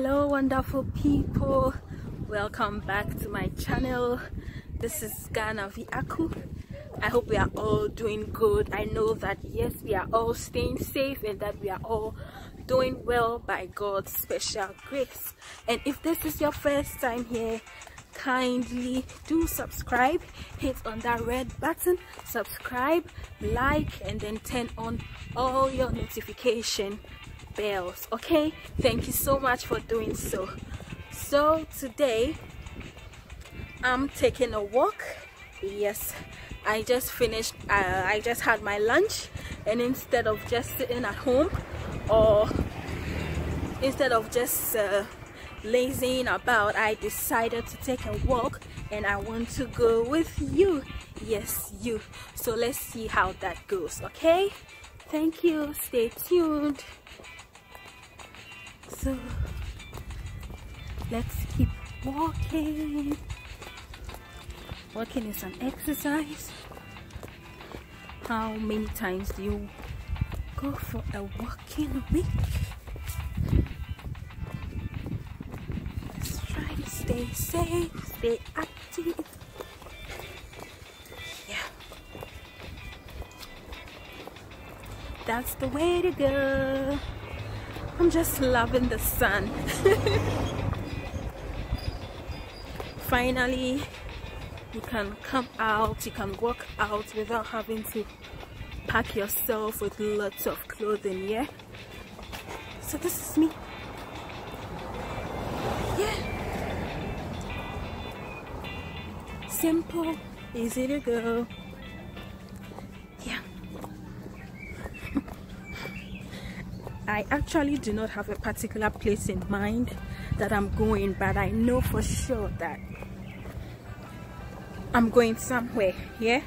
Hello wonderful people, welcome back to my channel. This is GhanaVi Aku. I hope we are all doing good. I know that yes, we are all staying safe and that we are all doing well by God's special grace. And if this is your first time here, kindly do subscribe, hit on that red button, subscribe, like, and then turn on all your notification bells. Okay, thank you so much for doing so. So today I'm taking a walk. Yes, I just finished, I just had my lunch, and instead of just sitting at home or instead of just lazing about, I decided to take a walk, and I want to go with you. Yes, you. So let's see how that goes. Okay, thank you, stay tuned. So let's keep walking. Walking is an exercise. How many times do you go for a walk in a week? Stay safe, stay active. Yeah, that's the way to go. I'm just loving the sun. Finally, you can come out, you can walk out without having to pack yourself with lots of clothing, yeah? So this is me. Yeah. Simple, easy to go. Yeah. I actually do not have a particular place in mind that I'm going, but I know for sure that I'm going somewhere. Yeah,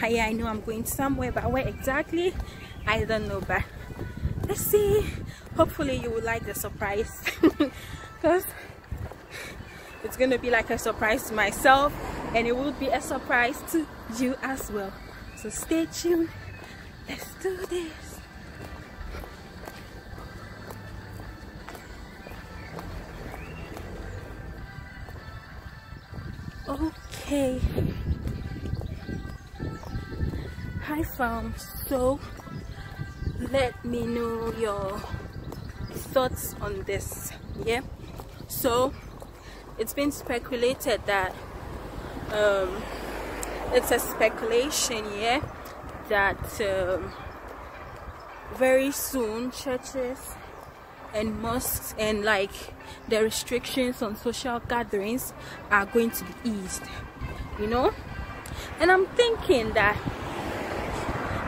I know I'm going somewhere, but where exactly, I don't know. But let's see. Hopefully you will like the surprise, because it's gonna be like a surprise to myself, and it will be a surprise to you as well. So stay tuned. Let's do this. Okay. Hi fam. So let me know your thoughts on this. Yeah. So it's been speculated that it's a speculation, yeah, that very soon churches and mosques and like the restrictions on social gatherings are going to be eased, you know. And I'm thinking that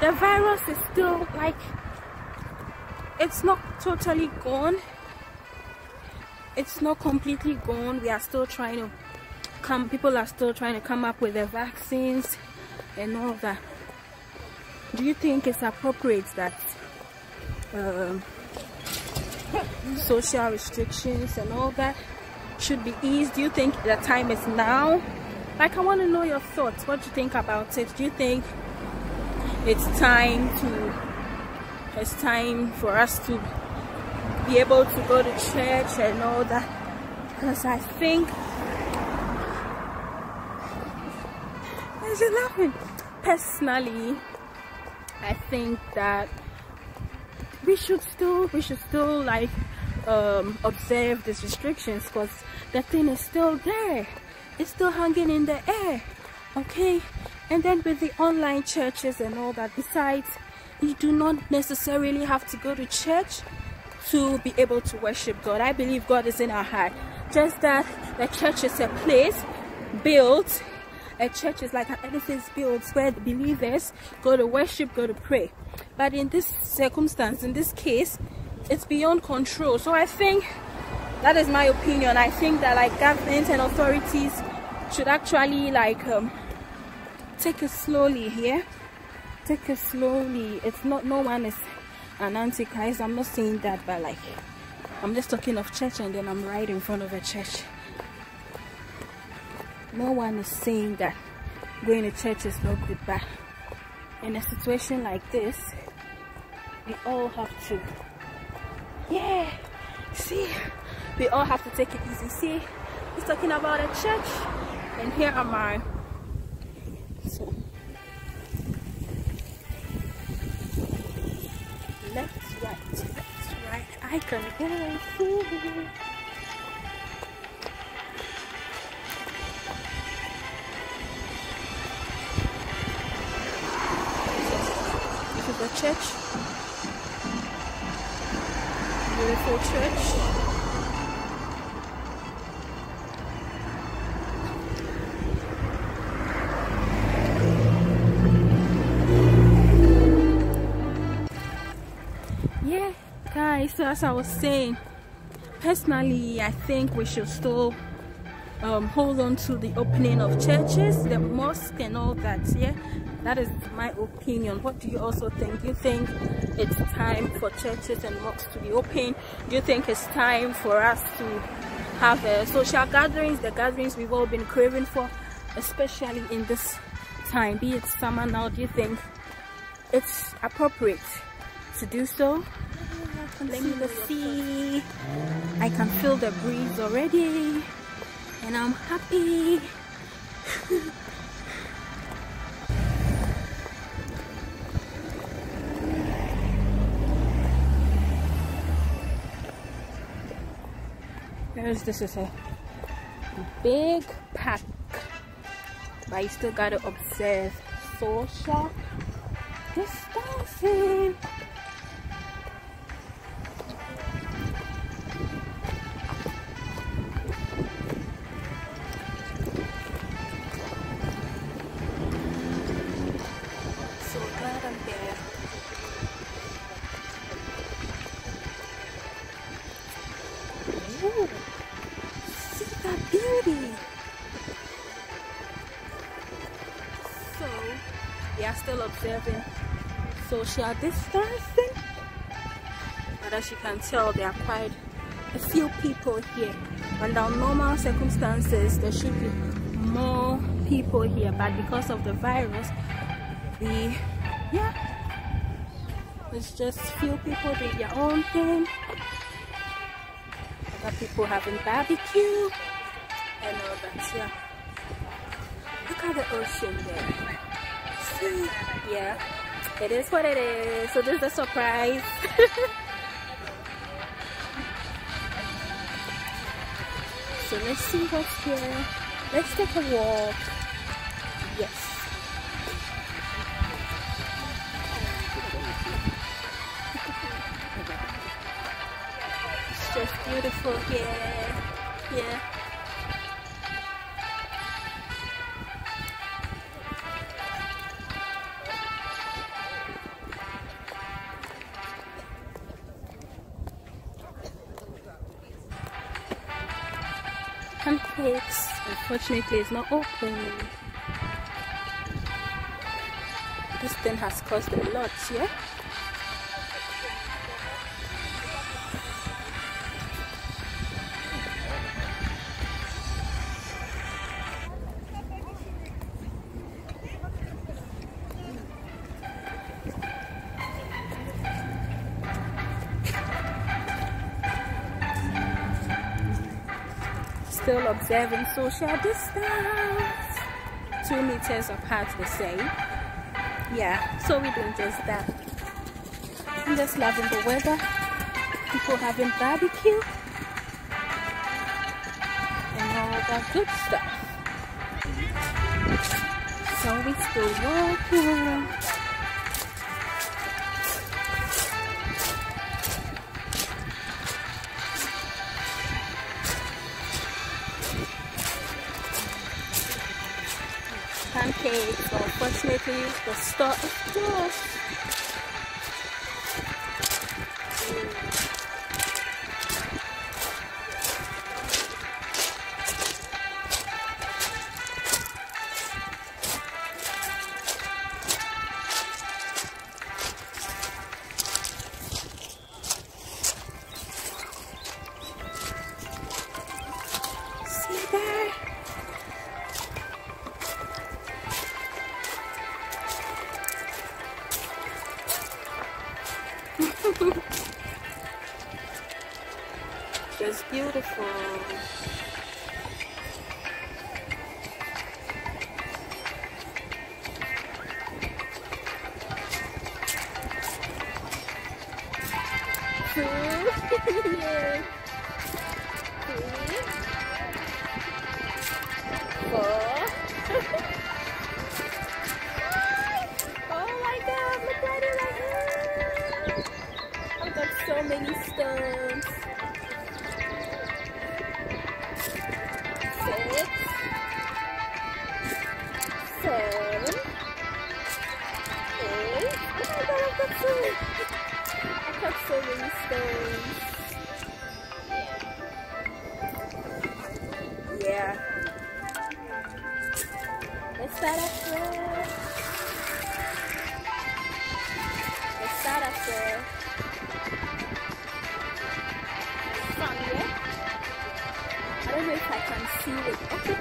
the virus is still like, it's not totally gone, it's not completely gone. We are still trying to come, people are still trying to come up with the vaccines and all that. Do you think it's appropriate that social restrictions and all that should be eased? Do you think the time is now? Like, I want to know your thoughts. What do you think about it? Do you think it's time for us to be able to go to church and all that? Because I think, personally, I think that we should still like observe these restrictions, because the thing is still there, it's still hanging in the air. Okay, and then with the online churches and all that, besides, you do not necessarily have to go to church to be able to worship God. I believe God is in our heart. Just that the church is a place built, a church is like an edifice built where the believers go to worship, go to pray. But in this circumstance, in this case, it's beyond control. So I think that is my opinion. I think that like government and authorities should actually like take it slowly here. Take it slowly. It's not, no one is an antichrist, I'm not saying that, but like I'm just talking of church, and then I'm right in front of a church. No one is saying that going to church is not good, but in a situation like this, we all have to, yeah, see, we all have to take it easy. See, he's talking about a church, and here am I. So, left, right, I can go. Ooh. This is the church, beautiful church. So as I was saying, personally I think we should still hold on to the opening of churches, the mosque and all that. Yeah, that is my opinion. What do you also think? Do you think it's time for churches and mosques to be open? Do you think it's time for us to have social gatherings, the gatherings we've all been craving for, especially in this time, be it summer now? Do you think it's appropriate to do so? Let me see. I can feel the breeze already, and I'm happy. This is a big pack, but you still gotta observe social distancing. Observing social distancing, but as you can tell, there are quite a few people here. Under normal circumstances, there should be more people here, but because of the virus, it's just few people doing their own thing. Other people having barbecue and all that. Yeah, look at the ocean there. Yeah, it is what it is. So this is a surprise. So let's see what's here. Let's take a walk. Yes. It's just beautiful here. Yeah. Pancakes, unfortunately, it's not open. This thing has cost a lot, yeah? Still observing social distance, 2 meters apart, the same. Yeah, so we're doing just that. I'm just loving the weather, people having barbecue and all that good stuff. So we're still walking. Pancakes, but unfortunately the store is closed. See there? just beautiful. Two. 3, 4. So many stones. 6, 7, 8. Oh my god, I've got so many stones. Yeah. Let's start up there. I don't know if I can see it. Okay,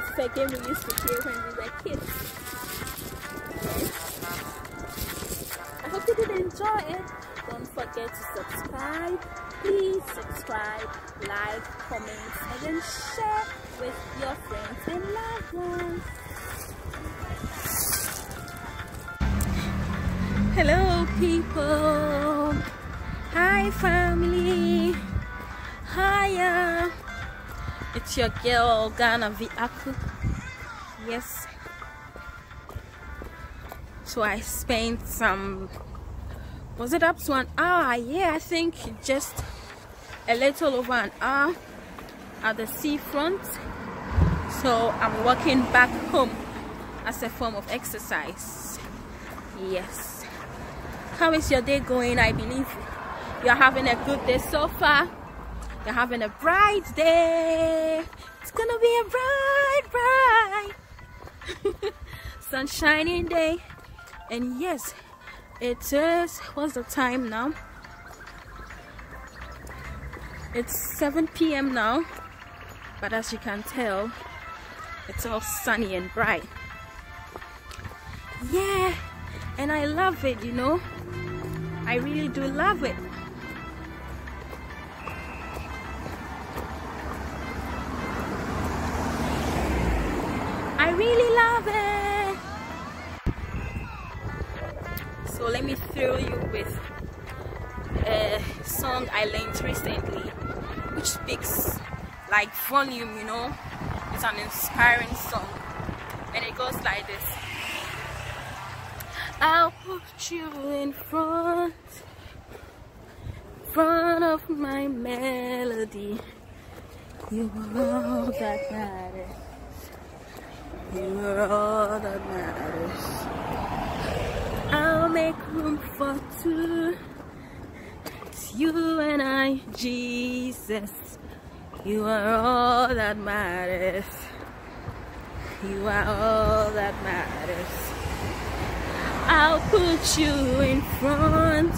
It's a game we used to play when we were kids. I hope you did enjoy it. Don't forget to subscribe. Please subscribe, like, comment, and then share with your friends and loved ones. Hello people. Hi family. Hiya. It's your girl GhanaVi Aku. Yes. So I spent some, was it up to an hour? Yeah, I think just a little over an hour at the seafront. So I'm walking back home as a form of exercise. Yes. How is your day going? I believe you're having a good day so far. You're having a bright day. It's gonna be a bright sunshiny day. And yes, it is, what's the time now? It's 7 p.m. now, but as you can tell, it's all sunny and bright. Yeah, and I love it, you know, I really do love it. I really love it. So let me thrill you with a song I learned recently, which speaks like volume, you know. It's an inspiring song, and it goes like this. I'll put you in front of my melody. You will all that matters. You are all that matters. I'll make room for two. It's you and I, Jesus. You are all that matters. You are all that matters. I'll put you in front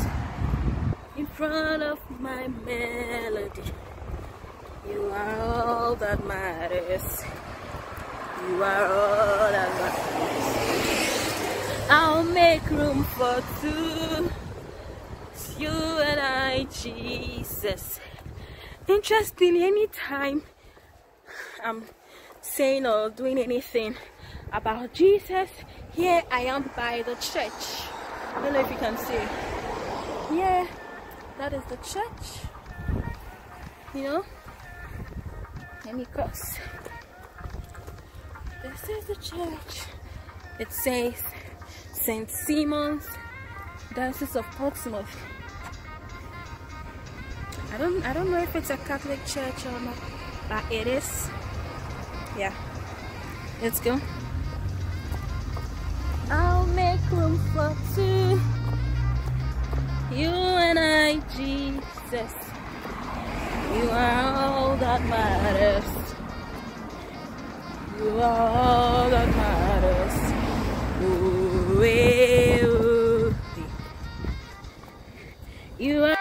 of my melody. You are all that matters. You are all that matters. I'll make room for two. It's you and I, Jesus. Interesting, anytime I'm saying or doing anything about Jesus, here I am by the church. I don't know if you can see. Yeah, that is the church. You know? Let me cross. This is the church. It says Saint Simon's Diocese of Portsmouth. I don't know if it's a Catholic church or not, but it is. Yeah, let's go. I'll make room for two, you and I, Jesus. You are all that matters. You are all that matters. You are